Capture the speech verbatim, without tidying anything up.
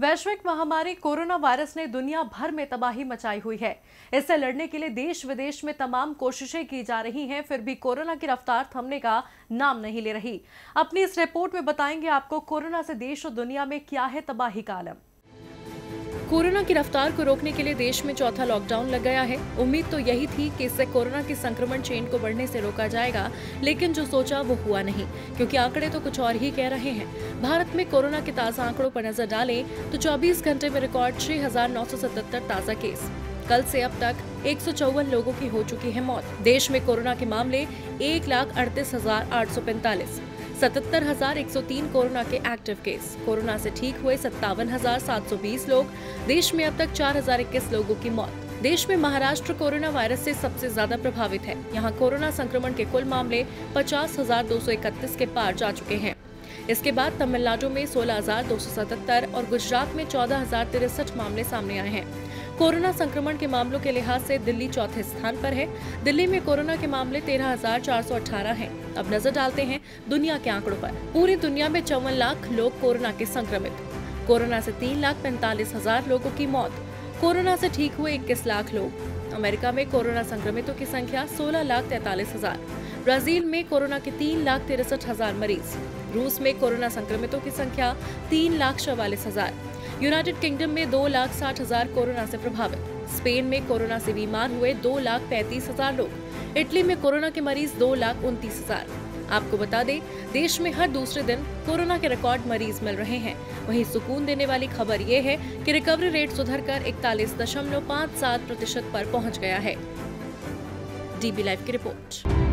वैश्विक महामारी corona virus ने दुनिया भर में तबाही मचाई हुई है। इससे लड़ने के लिए देश विदेश में तमाम कोशिशें की जा रही हैं, फिर भी कोरोना की रफ्तार थमने का नाम नहीं ले रही। अपनी इस रिपोर्ट में बताएंगे आपको कोरोना से देश और दुनिया में क्या है तबाही का आलम। कोरोना की रफ्तार को रोकने के लिए देश में चौथा लॉकडाउन लग गया है। उम्मीद तो यही थी कि इससे कोरोना के संक्रमण चेन को बढ़ने से रोका जाएगा, लेकिन जो सोचा वो हुआ नहीं, क्योंकि आंकड़े तो कुछ और ही कह रहे हैं। भारत में कोरोना के ताज़ा आंकड़ों पर नजर डालें तो चौबीस घंटे में रिकॉर्ड छह हजार नौ सौ सतहत्तर ताज़ा केस। कल से अब तक एक सौ चौवन लोगों की हो चुकी है मौत। देश में कोरोना के मामले एक लाख अड़तीस हजार आठ सौ पैंतालीस, सतहत्तर हजार एक सौ तीन कोरोना के एक्टिव केस। कोरोना से ठीक हुए सत्तावन हजार सात सौ बीस लोग। देश में अब तक चार हजार इक्कीस लोगों की मौत। देश में महाराष्ट्र कोरोना वायरस से सबसे ज्यादा प्रभावित है। यहाँ कोरोना संक्रमण के कुल मामले पचास हजार दो सौ इकतीस के पार जा चुके हैं। इसके बाद तमिलनाडु में सोलह हजार दो सौ सतहत्तर और गुजरात में चौदह हजार तिरसठ मामले सामने आए हैं। कोरोना संक्रमण के मामलों के लिहाज से दिल्ली चौथे स्थान पर है। दिल्ली में कोरोना के मामले तेरह हजार चार सौ अठारह हैं। अब नजर डालते हैं दुनिया के आंकड़ों पर। पूरी दुनिया में चौवन लाख लोग कोरोना के संक्रमित। कोरोना से तीन लाख पैंतालीस हजार लोगों की मौत। कोरोना से ठीक हुए इक्कीस लाख लोग। अमेरिका में कोरोना संक्रमितों की संख्या सोलह लाख तैतालीस हजार। ब्राजील में कोरोना के तीन लाख तिरसठ हजार मरीज। रूस में कोरोना संक्रमितों की संख्या तीन लाख चौवालीस हजार। यूनाइटेड किंगडम में दो लाख साठ हजार कोरोना से प्रभावित। स्पेन में कोरोना से बीमार हुए दो लाख पैंतीस हजार लोग। इटली में कोरोना के मरीज दो लाख उनतीस हजार। आपको बता दें, देश में हर दूसरे दिन कोरोना के रिकॉर्ड मरीज मिल रहे हैं। वहीं सुकून देने वाली खबर ये है कि रिकवरी रेट सुधरकर इकतालीस दशमलव पाँच सात प्रतिशत पर पहुँच गया है। डीबी लाइव की रिपोर्ट।